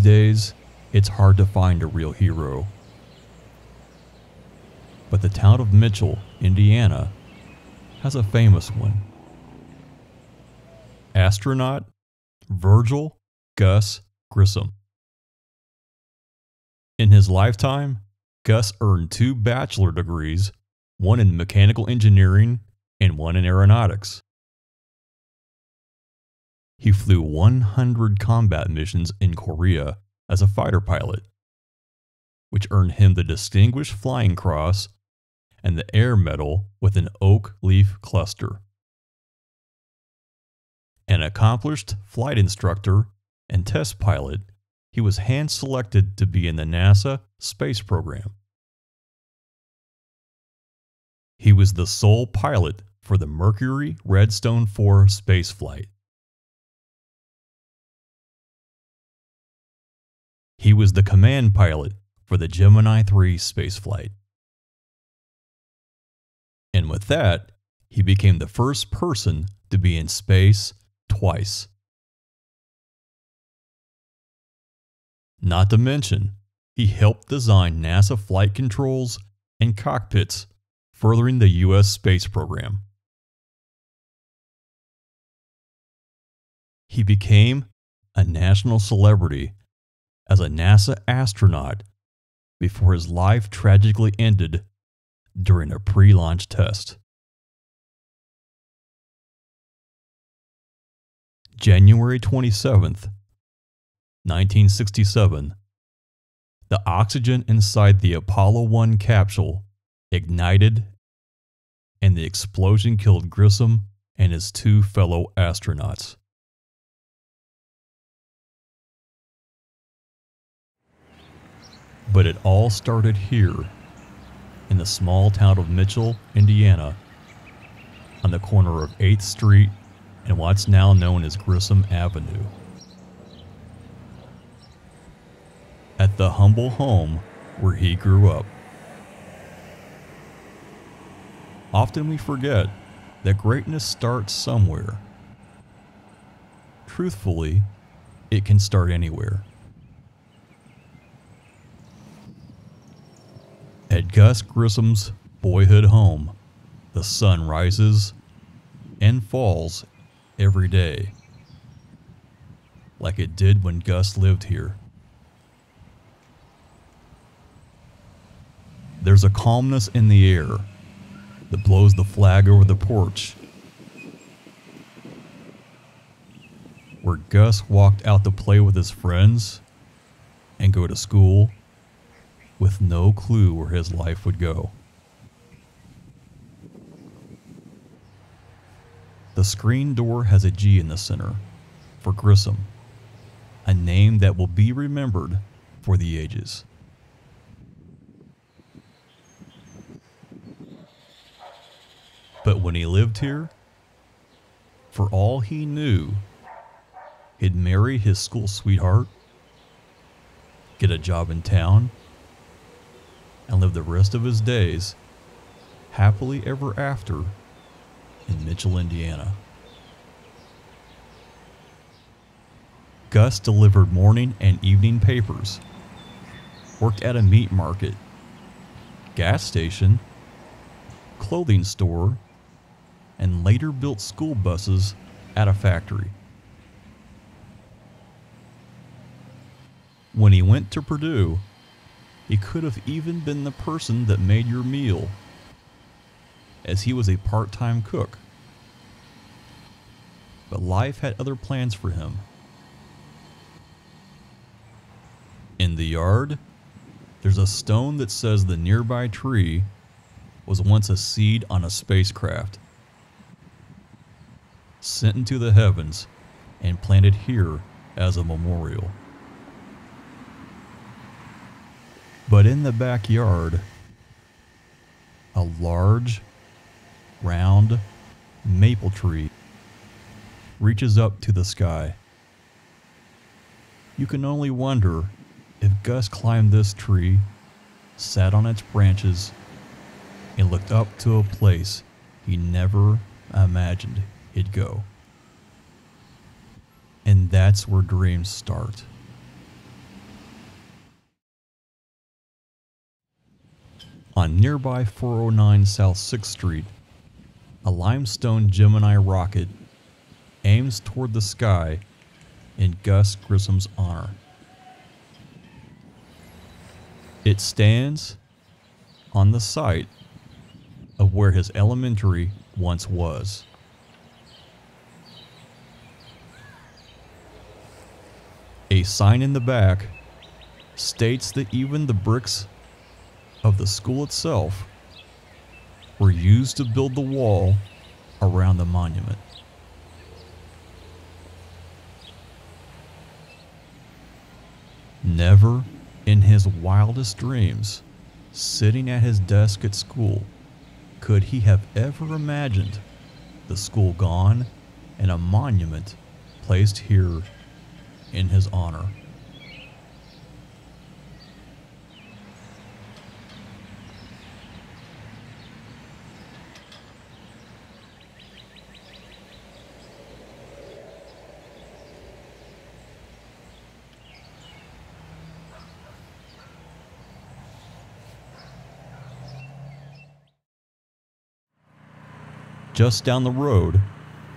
these days, it's hard to find a real hero. But the town of Mitchell, Indiana, has a famous one. Astronaut Virgil Gus Grissom. In his lifetime, Gus earned 2 bachelor degrees, one in mechanical engineering and one in aeronautics. He flew 100 combat missions in Korea as a fighter pilot, which earned him the Distinguished Flying Cross and the Air Medal with an oak leaf cluster. An accomplished flight instructor and test pilot, he was hand-selected to be in the NASA space program. He was the sole pilot for the Mercury Redstone 4 spaceflight. He was the command pilot for the Gemini 3 spaceflight. And with that, he became the first person to be in space twice. Not to mention, he helped design NASA flight controls and cockpits, furthering the U.S. space program. He became a national celebrity as a NASA astronaut before his life tragically ended during a pre-launch test. January 27th, 1967, the oxygen inside the Apollo 1 capsule ignited and the explosion killed Grissom and his 2 fellow astronauts. But it all started here, in the small town of Mitchell, Indiana, on the corner of 8th Street and what's now known as Grissom Avenue. At the humble home where he grew up. Often we forget that greatness starts somewhere. Truthfully, it can start anywhere. At Gus Grissom's boyhood home, the sun rises and falls every day, like it did when Gus lived here. There's a calmness in the air that blows the flag over the porch, where Gus walked out to play with his friends and go to school, with no clue where his life would go. The screen door has a G in the center for Grissom, a name that will be remembered for the ages. But when he lived here, for all he knew, he'd marry his school sweetheart, get a job in town, and live the rest of his days happily ever after in Mitchell, Indiana. Gus delivered morning and evening papers, worked at a meat market, gas station, clothing store, and later built school buses at a factory. When he went to Purdue, he could have even been the person that made your meal, as he was a part-time cook. But life had other plans for him. In the yard, there's a stone that says the nearby tree was once a seed on a spacecraft, sent into the heavens and planted here as a memorial. But in the backyard, a large, round maple tree reaches up to the sky. You can only wonder if Gus climbed this tree, sat on its branches, and looked up to a place he never imagined he'd go. And that's where dreams start. on nearby 409 South 6th Street, a limestone Gemini rocket aims toward the sky in Gus Grissom's honor. It stands on the site of where his elementary once was. A sign in the back states that even the bricks of the school itself were used to build the wall around the monument. Never in his wildest dreams, sitting at his desk at school, could he have ever imagined the school gone and a monument placed here in his honor. Just down the road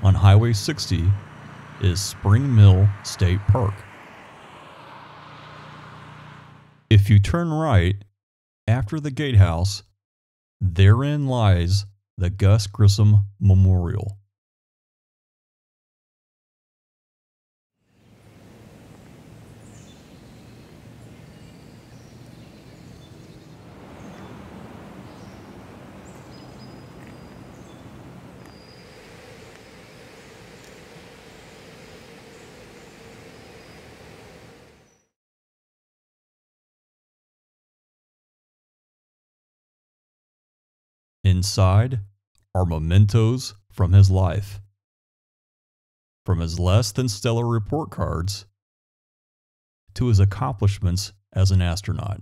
on Highway 60 is Spring Mill State Park. If you turn right after the gatehouse, therein lies the Gus Grissom Memorial. Inside are mementos from his life, from his less than stellar report cards to his accomplishments as an astronaut.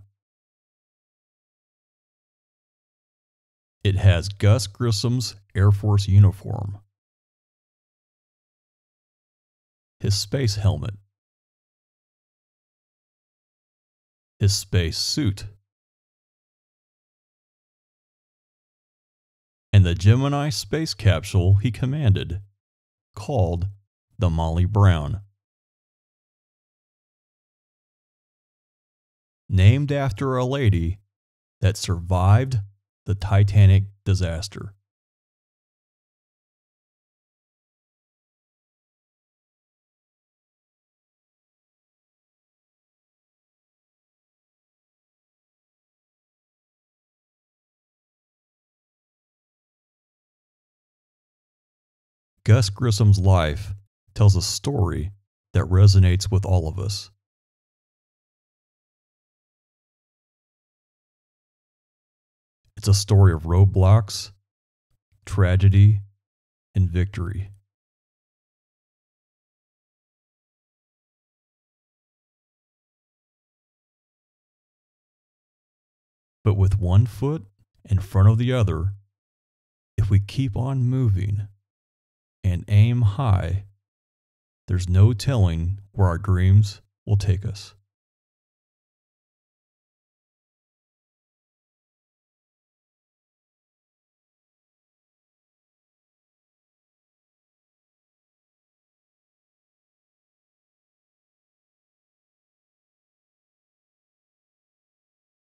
It has Gus Grissom's Air Force uniform, his space helmet, his space suit, and the Gemini space capsule he commanded, called the Molly Brown. Named after a lady that survived the Titanic disaster. Gus Grissom's life tells a story that resonates with all of us. It's a story of roadblocks, tragedy, and victory. But with one foot in front of the other, if we keep on moving and aim high, there's no telling where our dreams will take us.